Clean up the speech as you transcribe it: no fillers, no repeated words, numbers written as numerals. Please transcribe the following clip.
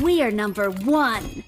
We are number one.